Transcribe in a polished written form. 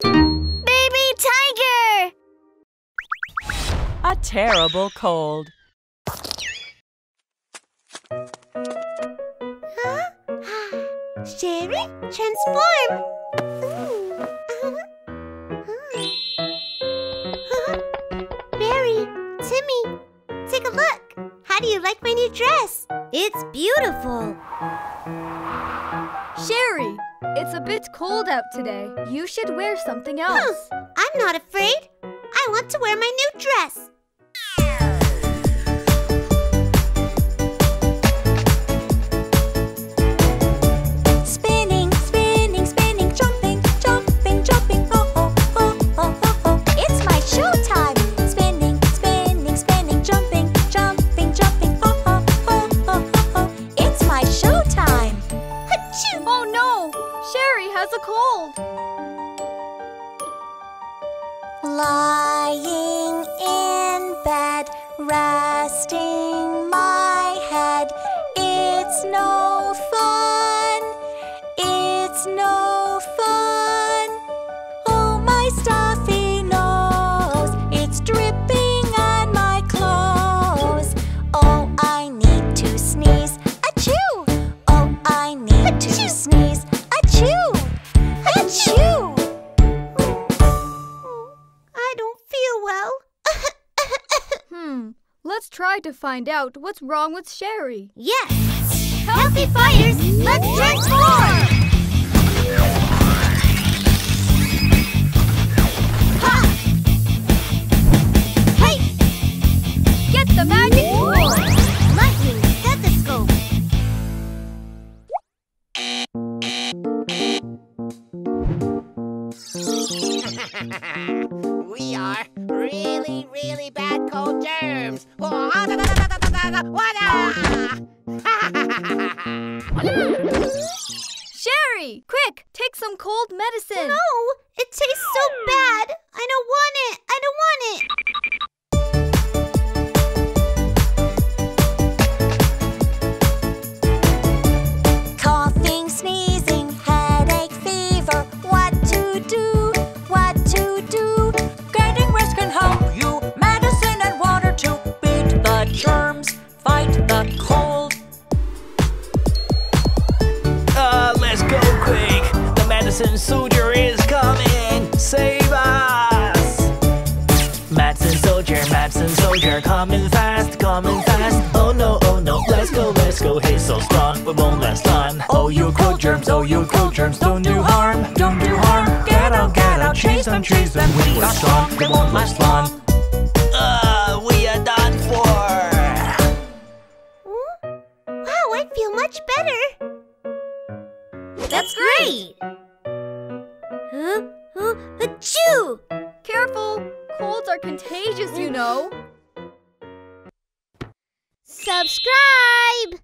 Baby tiger! A terrible cold. Huh? Sherry, transform! Barry, Timmy, take a look. How do you like my new dress? It's beautiful. Sherry, it's a bit cold out today. You should wear something else. I'm not afraid. I want to wear my new dress. Lying in bed, resting my head. It's no fun, it's no fun. Oh, my stuffy nose, it's dripping on my clothes. Oh, I need to sneeze, achoo! Oh, I need to sneeze, achoo! Achoo! Let's try to find out what's wrong with Sherry. Yes! Healthy Fires, let's transform! Ha! Hey! Get the magic wand! Lightning stethoscope! We are really, really bad cold germs. Sherry, quick, take some cold medicine. No, it tastes so bad. I don't want it. I don't want it. Coughing, sneezing, headache, fever. What to do? What to do? Getting worse can help you. Medicine and water to beat the germs. Fight the cold. Let's go quick. The Mattson Soldier is coming. Save us. Mattson Soldier, coming fast. Oh no, let's go. He's so strong, but won't last long. Oh you cold germs, don't do harm, don't do harm. Get out, chase them. We are strong, they won't last long. We are done for. I feel much better. That's great. Huh? Huh? Achoo! Careful, colds are contagious, you know. Subscribe!